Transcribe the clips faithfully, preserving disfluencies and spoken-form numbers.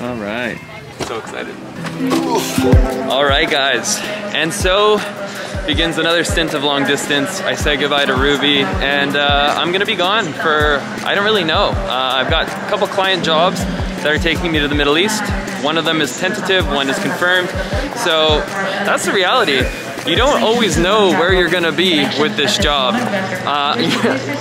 All right. So excited. All right, guys. And so begins another stint of long distance. I said goodbye to Ruby, and uh, I'm gonna be gone for, I don't really know. Uh, I've got a couple client jobs that are taking me to the Middle East. One of them is tentative, one is confirmed. So that's the reality. You don't always know where you're gonna be with this job. Uh,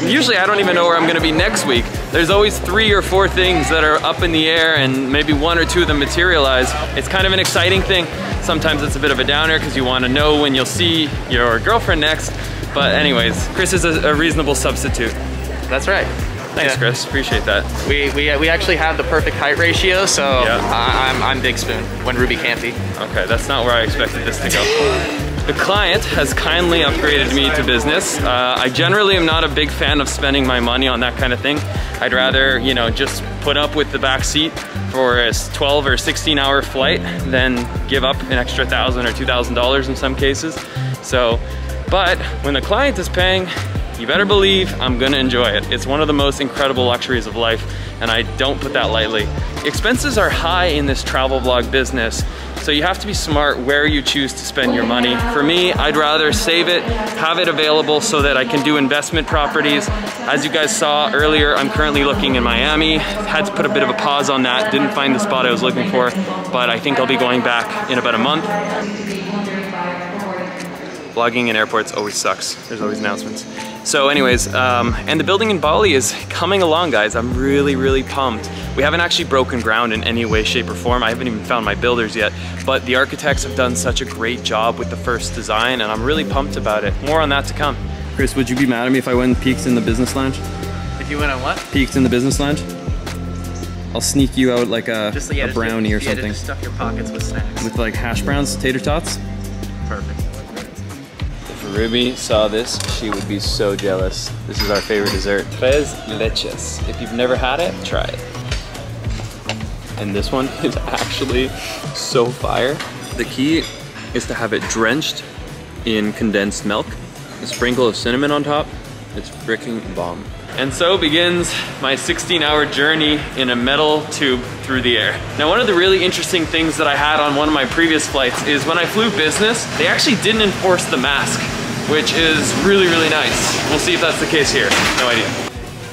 usually I don't even know where I'm gonna be next week. There's always three or four things that are up in the air, and maybe one or two of them materialize. It's kind of an exciting thing. Sometimes it's a bit of a downer because you wanna know when you'll see your girlfriend next. But anyways, Chris is a, a reasonable substitute. That's right. Thanks, yeah. Chris, appreciate that. We, we we actually have the perfect height ratio, so yeah. I, I'm, I'm Big Spoon when Ruby can't be. Okay, that's not where I expected this to go. The client has kindly upgraded me to business. Uh, I generally am not a big fan of spending my money on that kind of thing. I'd rather, you know, just put up with the back seat for a twelve or sixteen hour flight than give up an extra thousand or two thousand dollars in some cases. So, but when the client is paying, you better believe I'm gonna enjoy it. It's one of the most incredible luxuries of life, and I don't put that lightly. Expenses are high in this travel vlog business, so you have to be smart where you choose to spend your money. For me, I'd rather save it, have it available so that I can do investment properties. As you guys saw earlier, I'm currently looking in Miami. Had to put a bit of a pause on that, didn't find the spot I was looking for, but I think I'll be going back in about a month. Vlogging in airports always sucks. There's always announcements. So anyways, um, and the building in Bali is coming along, guys. I'm really, really pumped. We haven't actually broken ground in any way, shape, or form. I haven't even found my builders yet, but the architects have done such a great job with the first design, and I'm really pumped about it. More on that to come. Chris, would you be mad at me if I went and peeked in the business lounge? If you went on what? Peeked in the business lounge? I'll sneak you out like a, just, yeah, a brownie just, or something. Yeah, just stuff your pockets with snacks. With like hash browns, tater tots? Perfect. Ruby saw this, she would be so jealous. This is our favorite dessert, tres leches. If you've never had it, try it. And this one is actually so fire. The key is to have it drenched in condensed milk, a sprinkle of cinnamon on top. It's freaking bomb. And so begins my sixteen hour journey in a metal tube through the air. Now, one of the really interesting things that I had on one of my previous flights is when I flew business, they actually didn't enforce the mask, which is really, really nice. We'll see if that's the case here. No idea.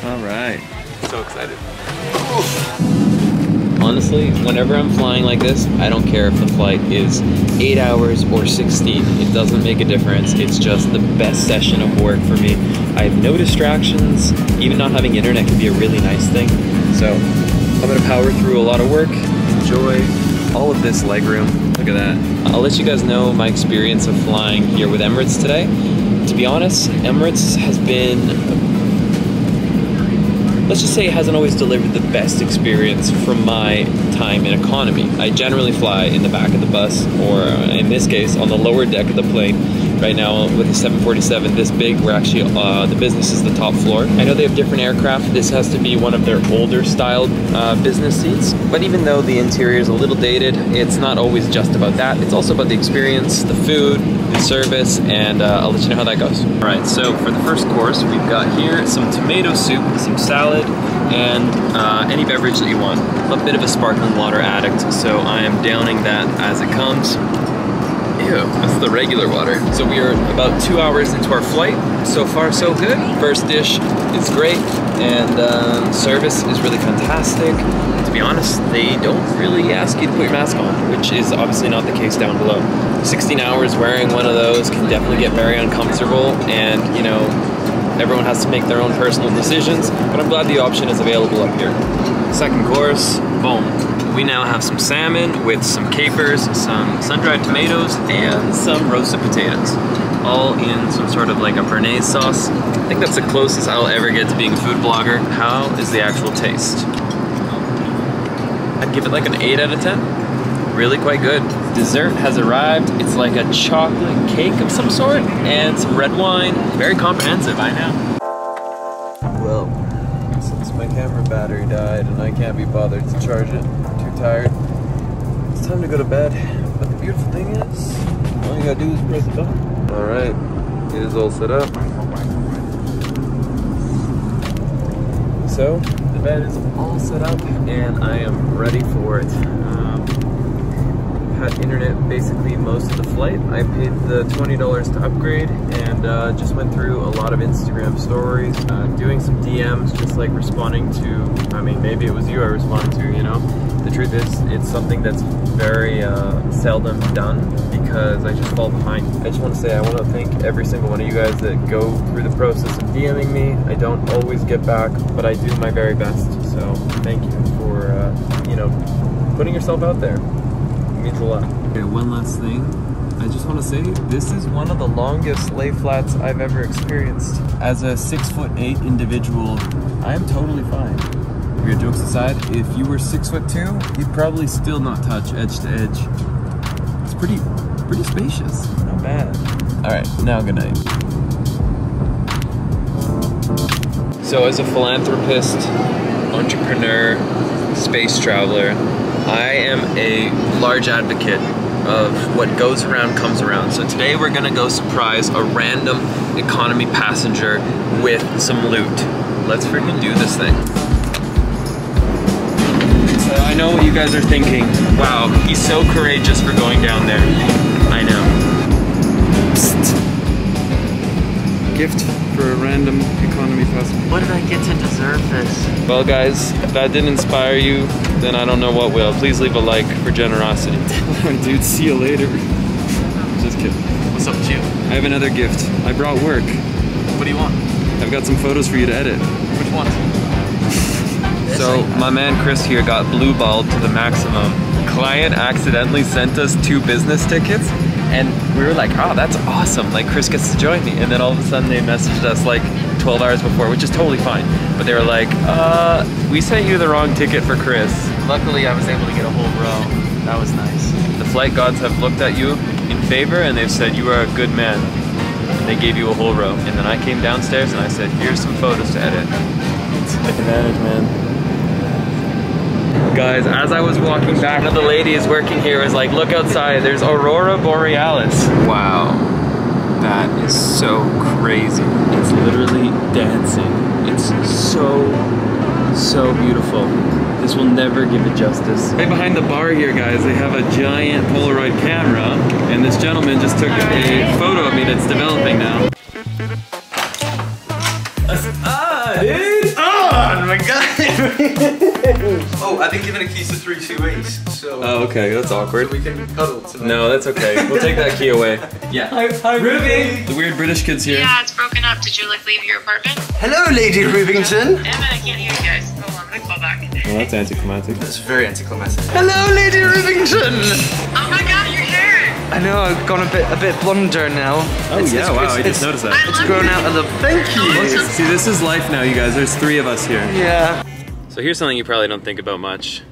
All right. So excited. Honestly, whenever I'm flying like this, I don't care if the flight is eight hours or sixteen. It doesn't make a difference. It's just the best session of work for me. I have no distractions. Even not having internet can be a really nice thing. So I'm gonna power through a lot of work, enjoy all of this legroom. Look at that. I'll let you guys know my experience of flying here with Emirates today. To be honest, Emirates has been, let's just say, it hasn't always delivered the best experience from my time in economy. I generally fly in the back of the bus, or in this case, on the lower deck of the plane. Right now, with the seven forty-seven this big, we're actually, uh, the business is the top floor. I know they have different aircraft. This has to be one of their older style uh, business seats. But even though the interior is a little dated, it's not always just about that. It's also about the experience, the food, the service, and uh, I'll let you know how that goes. All right, so for the first course, we've got here some tomato soup, some salad, and uh, any beverage that you want. I'm a bit of a sparkling water addict, so I am downing that as it comes. Ew, that's the regular water. So we are about two hours into our flight. So far, so good. First dish is great, and uh, service is really fantastic. To be honest, they don't really ask you to put your mask on, which is obviously not the case down below. sixteen hours wearing one of those can definitely get very uncomfortable, and you know, everyone has to make their own personal decisions, but I'm glad the option is available up here. Second course, boom. We now have some salmon with some capers, some sun-dried tomatoes, and some roasted potatoes, all in some sort of like a béarnaise sauce. I think that's the closest I'll ever get to being a food blogger. How is the actual taste? I'd give it like an eight out of ten. Really quite good. Dessert has arrived. It's like a chocolate cake of some sort and some red wine. Very comprehensive, I know. Well, since my camera battery died and I can't be bothered to charge it, I'm too tired, it's time to go to bed. But the beautiful thing is, all you gotta do is press the button. All right, it is all set up. So, the bed is all set up and I am ready for it. Um, had internet basically most of the flight. I paid the twenty dollars to upgrade and uh, just went through a lot of Instagram stories, uh, doing some D Ms, just like responding to, I mean, maybe it was you I responded to, you know? The truth is, it's something that's very uh, seldom done because I just fall behind. I just want to say I want to thank every single one of you guys that go through the process of DMing me. I don't always get back, but I do my very best. So thank you for, uh, you know, putting yourself out there. It means a lot. Okay, one last thing. I just want to say this is one of the longest lay flats I've ever experienced. As a six foot eight individual, I am totally fine. Your jokes aside, if you were six foot two, you'd probably still not touch edge to edge. It's pretty, pretty spacious. Not bad. All right, now good night. So as a philanthropist, entrepreneur, space traveler, I am a large advocate of what goes around comes around. So today we're gonna go surprise a random economy passenger with some loot. Let's freaking do this thing. I know what you guys are thinking. Wow, he's so courageous for going down there. I know. Psst. Gift for a random economy passenger. What did I get to deserve this? Well guys, if that didn't inspire you, then I don't know what will. Please leave a like for generosity. Dude, see you later. Just kidding. What's up with you? I have another gift. I brought work. What do you want? I've got some photos for you to edit. Which ones? So my man Chris here got blue balled to the maximum. Client accidentally sent us two business tickets and we were like, oh, that's awesome, like Chris gets to join me. And then all of a sudden they messaged us like twelve hours before, which is totally fine. But they were like, uh, we sent you the wrong ticket for Chris. Luckily I was able to get a whole row. That was nice. The flight gods have looked at you in favor and they've said you are a good man. And they gave you a whole row. And then I came downstairs and I said, here's some photos to edit. Take advantage, man. Guys, as I was walking back, one of the ladies working here was like, look outside, there's Aurora Borealis. Wow, that is so crazy. It's literally dancing. It's so, so beautiful. This will never give it justice. Right behind the bar here, guys, they have a giant Polaroid camera, and this gentleman just took a photo of me that's developing now. Ah, dude! Oh my God! Oh, I didn't give it a key to three two ways, so... Oh, okay, that's awkward. So we can cuddle tonight. No, that's okay. We'll take that key away. Yeah. Hi, hi, Ruby! The weird British kid's here. Yeah, it's broken up. Did you, like, leave your apartment? Hello, Lady Rubington! Emma, I can't hear you guys. Hold on, I'm gonna call back. Well, that's anticlimactic. That's very anticlimactic. Hello, Lady Rubington! Oh my God, you're here! I know, I've gone a bit a bit blonder now. Oh, it's, yeah, it's, wow, it's, I just noticed that. I it's grown it. out of the... Thank you! See, this is life now, you guys. There's three of us here. Yeah. So here's something you probably don't think about much.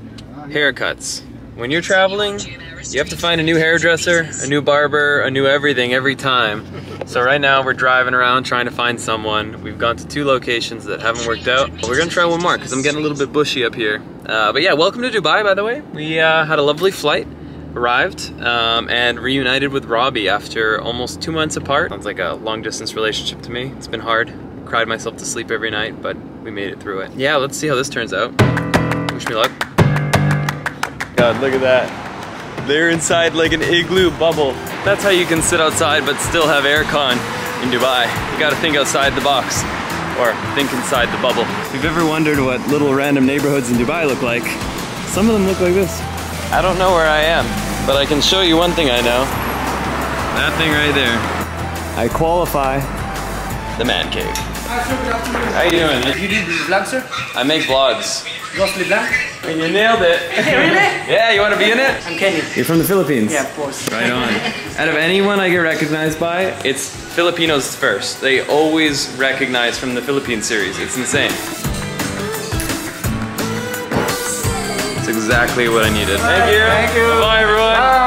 Haircuts. When you're traveling, you have to find a new hairdresser, a new barber, a new everything every time. So right now we're driving around trying to find someone. We've gone to two locations that haven't worked out. We're gonna try one more because I'm getting a little bit bushy up here. Uh, but yeah, welcome to Dubai, by the way. We uh, had a lovely flight, arrived, um, and reunited with Robbie after almost two months apart. Sounds like a long distance relationship to me. It's been hard. Cried myself to sleep every night, but we made it through it. Yeah, let's see how this turns out. Wish me luck. God, look at that. They're inside like an igloo bubble. That's how you can sit outside but still have air con in Dubai. You gotta think outside the box, or think inside the bubble. If you've ever wondered what little random neighborhoods in Dubai look like, some of them look like this. I don't know where I am, but I can show you one thing I know. That thing right there. I qualify the man cave. How you doing? You did the vlog, sir? I make vlogs. And you nailed it. Really? Yeah, you want to be in it? I'm Kenyan. You're from the Philippines? Yeah, of course. Right on. Out of anyone I get recognized by, it's Filipinos first. They always recognize from the Philippine series. It's insane. It's exactly what I needed. Thank you. Thank you. Bye, everyone. Bye.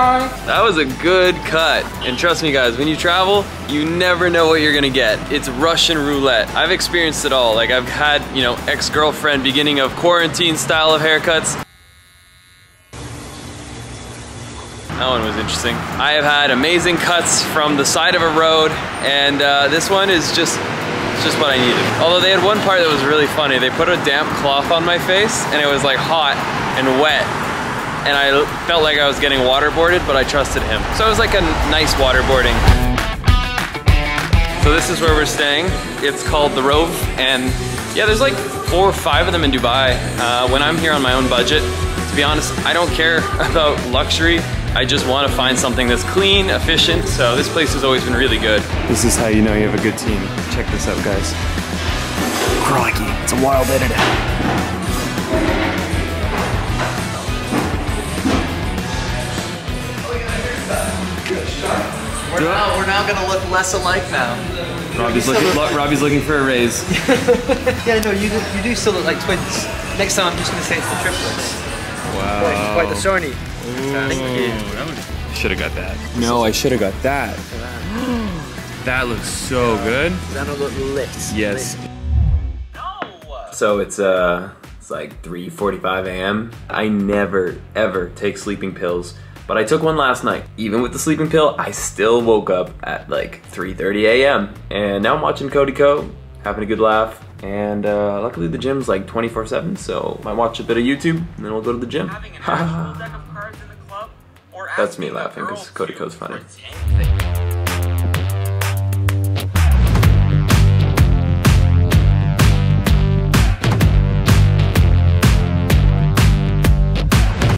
That was a good cut. And trust me, guys, when you travel, you never know what you're gonna get. It's Russian roulette. I've experienced it all. Like, I've had, you know, ex-girlfriend, beginning of quarantine style of haircuts. That one was interesting. I have had amazing cuts from the side of a road, and uh, this one is just It's just what I needed. Although they had one part that was really funny. They put a damp cloth on my face and it was like hot and wet. And I felt like I was getting waterboarded, but I trusted him. So it was like a nice waterboarding. So this is where we're staying. It's called the Rove, and yeah, there's like four or five of them in Dubai. Uh, when I'm here on my own budget, to be honest, I don't care about luxury. I just want to find something that's clean, efficient, so this place has always been really good. This is how you know you have a good team. Check this out, guys. Crikey, it's a wild edit. We're now, we're now gonna look less alike now. Robbie's looking, look, Robbie's looking for a raise. Yeah, no, you do, you do still look like twins. Next time I'm just gonna say it's the triplets. Wow. Quite, quite the shiny. Ooh, should have got that. No, I should have got that. That looks so good. That'll look lit. Yes. No. So it's uh, it's like three forty-five a m I never ever take sleeping pills, but I took one last night. Even with the sleeping pill, I still woke up at like three thirty a m And now I'm watching Cody Ko, having a good laugh. And uh, luckily the gym's like twenty-four seven, so might watch a bit of YouTube and then we'll go to the gym. Having an actual deck of cards in the club, or that's me laughing because Cody Ko's funny.